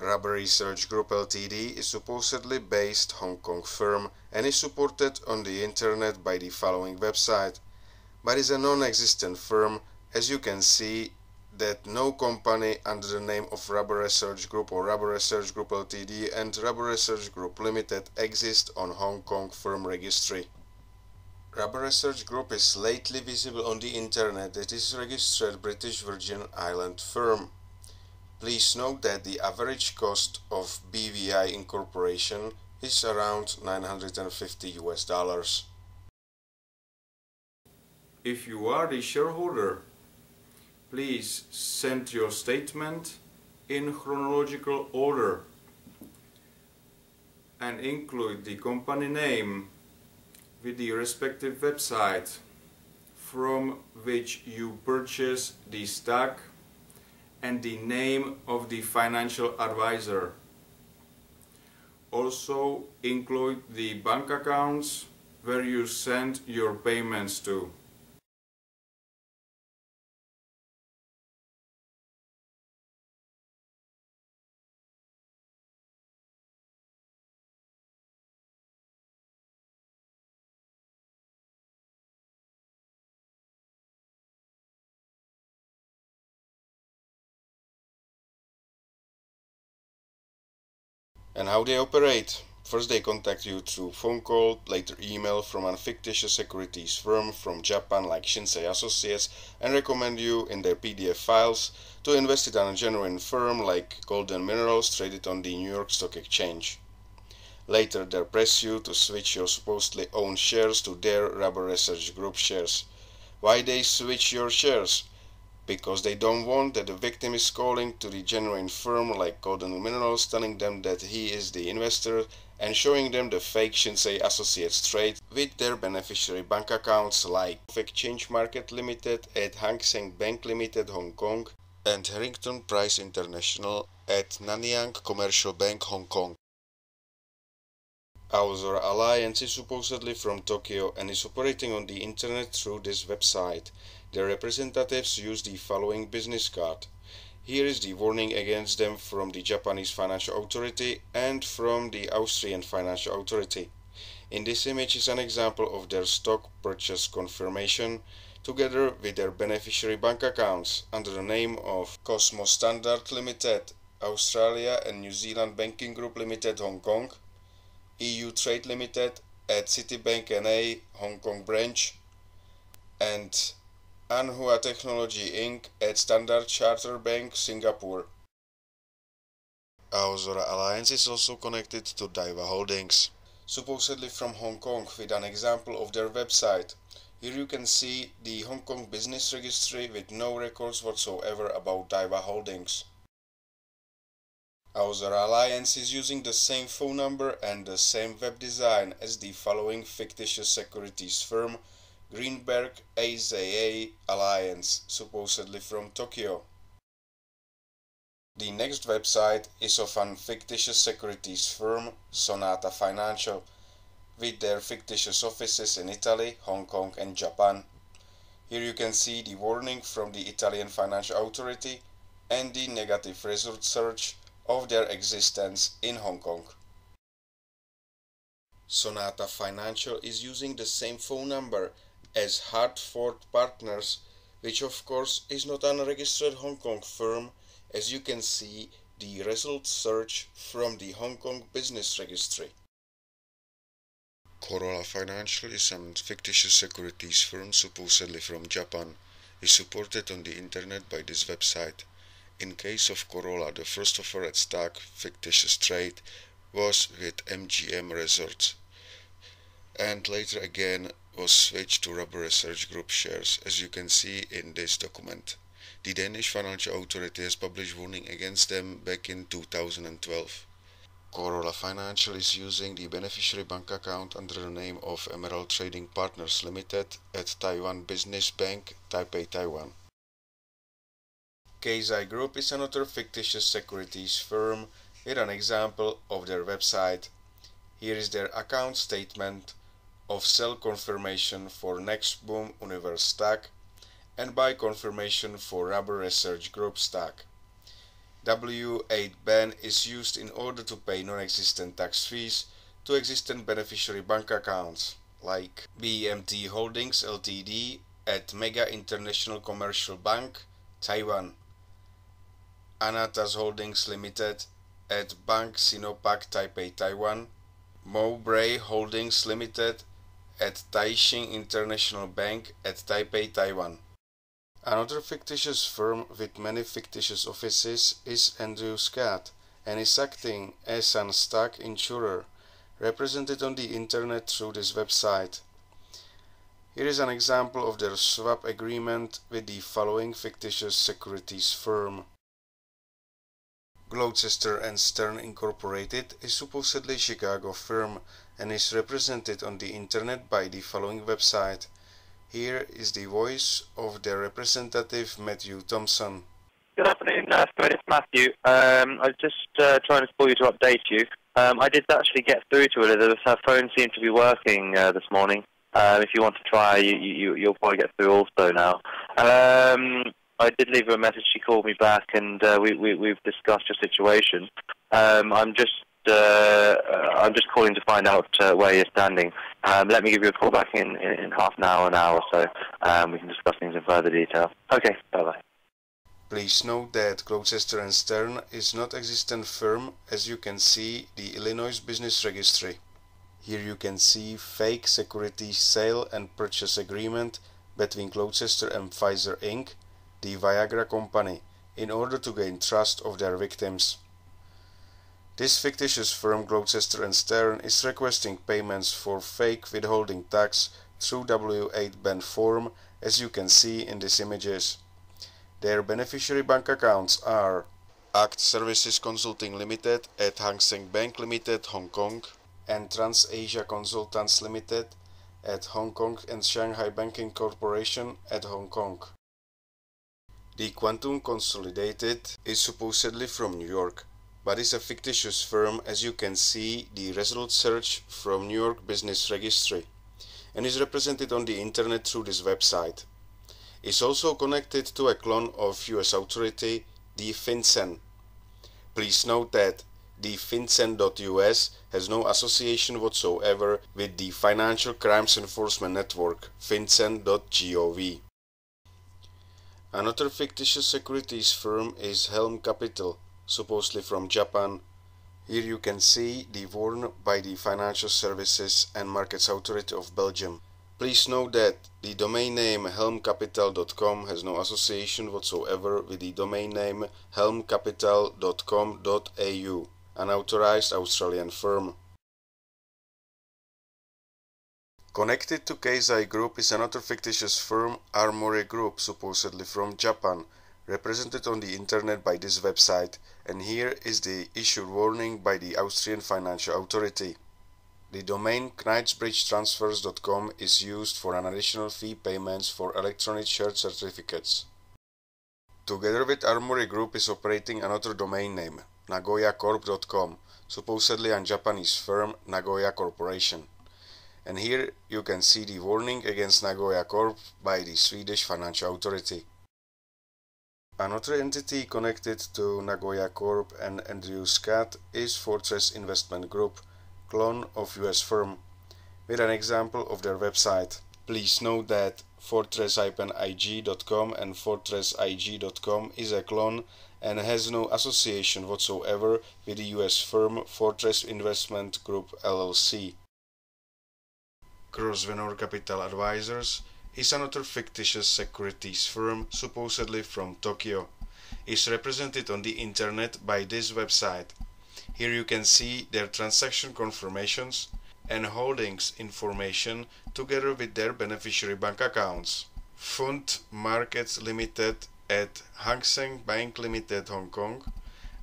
Rubber Research Group LTD is supposedly based Hong Kong firm and is supported on the internet by the following website, but is a non-existent firm, as you can see that no company under the name of Rubber Research Group or Rubber Research Group LTD and Rubber Research Group Limited exist on Hong Kong firm registry. Rubber Research Group is lately visible on the internet. It is registered British Virgin Island firm. Please note that the average cost of BVI incorporation is around $950 US. If you are the shareholder, please send your statement in chronological order and include the company name with the respective website from which you purchase the stock and the name of the financial advisor. Also include the bank accounts where you send your payments to. And how they operate. First they contact you through phone call, later email from a fictitious securities firm from Japan like Shinsei Associates and recommend you in their PDF files to invest it on a genuine firm like Golden Minerals traded on the New York Stock Exchange. Later they press you to switch your supposedly own shares to their Rubber Research Group shares. Why they switch your shares? Because they don't want that the victim is calling to the genuine firm like Golden Minerals telling them that he is the investor and showing them the fake Shinsei Associates trade with their beneficiary bank accounts like Fake Change Market Limited at Hang Seng Bank Limited Hong Kong and Harrington Price International at Nanyang Commercial Bank Hong Kong. Aozora Alliance is supposedly from Tokyo and is operating on the internet through this website. Their representatives use the following business card. Here is the warning against them from the Japanese Financial Authority and from the Austrian Financial Authority. In this image is an example of their stock purchase confirmation together with their beneficiary bank accounts under the name of Cosmo Standard Limited, Australia and New Zealand Banking Group Limited Hong Kong, EU Trade Limited at Citibank NA Hong Kong branch, and Anhua Technology Inc. at Standard Chartered Bank, Singapore. Aozora Alliance is also connected to Daiwa Holdings, supposedly from Hong Kong, with an example of their website. Here you can see the Hong Kong business registry with no records whatsoever about Daiwa Holdings. Aozora Alliance is using the same phone number and the same web design as the following fictitious securities firm, Greenberg Aza Alliance, supposedly from Tokyo. The next website is of a fictitious securities firm, Sonata Financial, with their fictitious offices in Italy, Hong Kong and Japan. Here you can see the warning from the Italian Financial Authority and the negative result search of their existence in Hong Kong. Sonata Financial is using the same phone number as Hartford Partners, which of course is not an registered Hong Kong firm, as you can see the result search from the Hong Kong business registry. Corolla Financial is some fictitious securities firm supposedly from Japan, is supported on the internet by this website. In case of Corolla, the first offered stock fictitious trade was with MGM Resorts and later again was switched to Rubber Research Group shares, as you can see in this document. The Danish Financial Authority has published warning against them back in 2012. Corolla Financial is using the beneficiary bank account under the name of Emerald Trading Partners Limited at Taiwan Business Bank, Taipei, Taiwan. Keizai Group is another fictitious securities firm. Here an example of their website. Here is their account statement of sell confirmation for NextBoom Universe stock and buy confirmation for Rubber Research Group stock. W8 ban is used in order to pay non-existent tax fees to existent beneficiary bank accounts like BMT Holdings LTD at Mega International Commercial Bank, Taiwan, Anatas Holdings Limited at Bank Sinopac Taipei, Taiwan, Mowbray Holdings Limited at Taixing International Bank at Taipei, Taiwan. Another fictitious firm with many fictitious offices is Andrew Scott and is acting as an stock insurer, represented on the internet through this website. Here is an example of their swap agreement with the following fictitious securities firm. Gloucester and Stern Incorporated is supposedly a Chicago firm and is represented on the internet by the following website. Here is the voice of their representative, Matthew Thompson. Good afternoon, it's Matthew. I was just trying to call you to update you. I did actually get through to Elizabeth. Her phone seemed to be working this morning. If you want to try, you'll probably get through also now. I did leave her a message. She called me back, and we've discussed your situation. I'm just calling to find out where you're standing. Let me give you a call back in half an hour or so. We can discuss things in further detail. Okay, bye-bye. Please note that Gloucester & Stern is not existent firm, as you can see the Illinois Business Registry. Here you can see fake securities sale and purchase agreement between Gloucester and Pfizer Inc., the Viagra company, in order to gain trust of their victims. This fictitious firm, Gloucester & Stern, is requesting payments for fake withholding tax through W8 ban form, as you can see in these images. Their beneficiary bank accounts are Act Services Consulting Limited at Hang Seng Bank Limited, Hong Kong, and TransAsia Consultants Limited at Hong Kong and Shanghai Banking Corporation at Hong Kong. The Quantum Consolidated is supposedly from New York, but is a fictitious firm, as you can see the result search from New York Business Registry, and is represented on the internet through this website. Is also connected to a clone of US authority, the FinCEN. Please note that the FinCEN.us has no association whatsoever with the Financial Crimes Enforcement Network, FinCEN.gov. Another fictitious securities firm is Helm Capital, supposedly from Japan. Here you can see the warrant by the Financial Services and Markets Authority of Belgium. Please note that the domain name helmcapital.com has no association whatsoever with the domain name helmcapital.com.au, an authorized Australian firm. Connected to Keizai Group is another fictitious firm, Armory Group, supposedly from Japan, represented on the internet by this website, and here is the issued warning by the Austrian Financial Authority. The domain knightsbridgetransfers.com is used for an additional fee payments for electronic shared certificates. Together with Armory Group is operating another domain name, nagoyacorp.com, supposedly a Japanese firm, Nagoya Corporation. And here you can see the warning against Nagoya Corp by the Swedish Financial Authority. Another entity connected to Nagoya Corp and Andrew Scott is Fortress Investment Group, clone of US firm, with an example of their website. Please note that fortress-ig.com and fortressig.com is a clone and has no association whatsoever with the US firm Fortress Investment Group LLC. Grosvenor Capital Advisors is another fictitious securities firm, supposedly from Tokyo. Is represented on the internet by this website. Here you can see their transaction confirmations and holdings information together with their beneficiary bank accounts. Fund Markets Limited at Hang Seng Bank Limited, Hong Kong,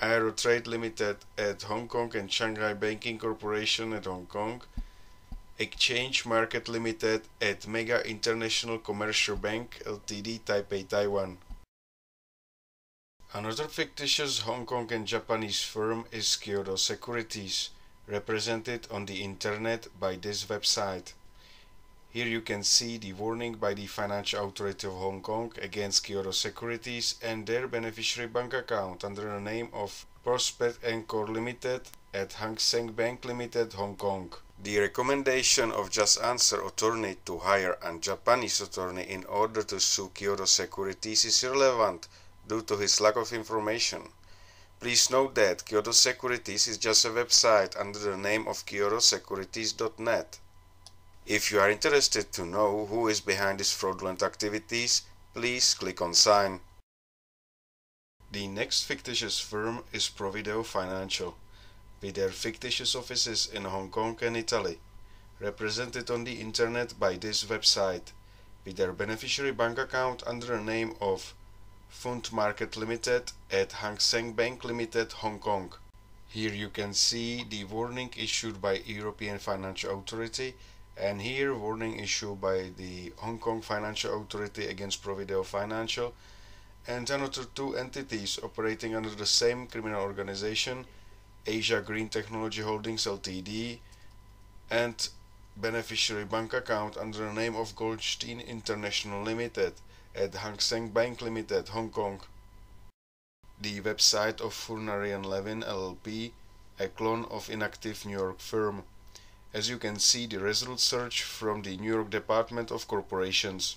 Aero Trade Limited at Hong Kong and Shanghai Banking Corporation at Hong Kong, Exchange Market Limited at Mega International Commercial Bank LTD, Taipei, Taiwan. Another fictitious Hong Kong and Japanese firm is Kyoto Securities, represented on the internet by this website. Here you can see the warning by the Financial Authority of Hong Kong against Kyoto Securities and their beneficiary bank account under the name of Prospect Encore Limited at Hang Seng Bank Limited, Hong Kong. The recommendation of Just Answer attorney to hire a Japanese attorney in order to sue Kyoto Securities is irrelevant due to his lack of information. Please note that Kyoto Securities is just a website under the name of kyotosecurities.net. If you are interested to know who is behind these fraudulent activities, please click on Sign. The next fictitious firm is Provideo Financial, with their fictitious offices in Hong Kong and Italy, represented on the internet by this website, with their beneficiary bank account under the name of Fund Market Limited at Hang Seng Bank Limited, Hong Kong. Here you can see the warning issued by European Financial Authority, and here warning issued by the Hong Kong Financial Authority against Provideo Financial and another two entities operating under the same criminal organization, Asia Green Technology Holdings LTD and beneficiary bank account under the name of Goldstein International Limited at Hang Seng Bank Limited, Hong Kong. The website of Furnari & Levin LLP, a clone of inactive New York firm. As you can see, the result search from the New York Department of Corporations.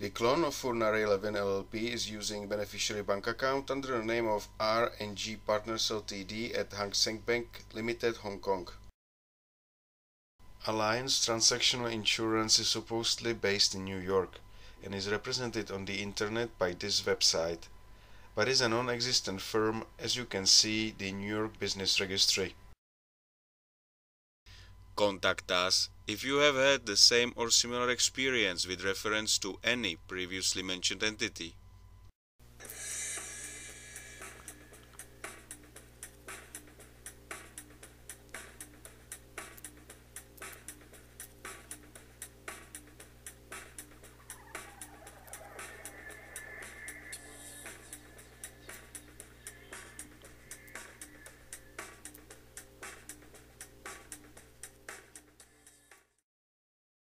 The clone of Furnari & Levin LLP is using beneficiary bank account under the name of R&G Partners LTD at Hang Seng Bank Limited, Hong Kong. Alliance Transactional Insurance is supposedly based in New York and is represented on the internet by this website, but is a non-existent firm, as you can see the New York Business Registry. Contact us if you have had the same or similar experience with reference to any previously mentioned entity.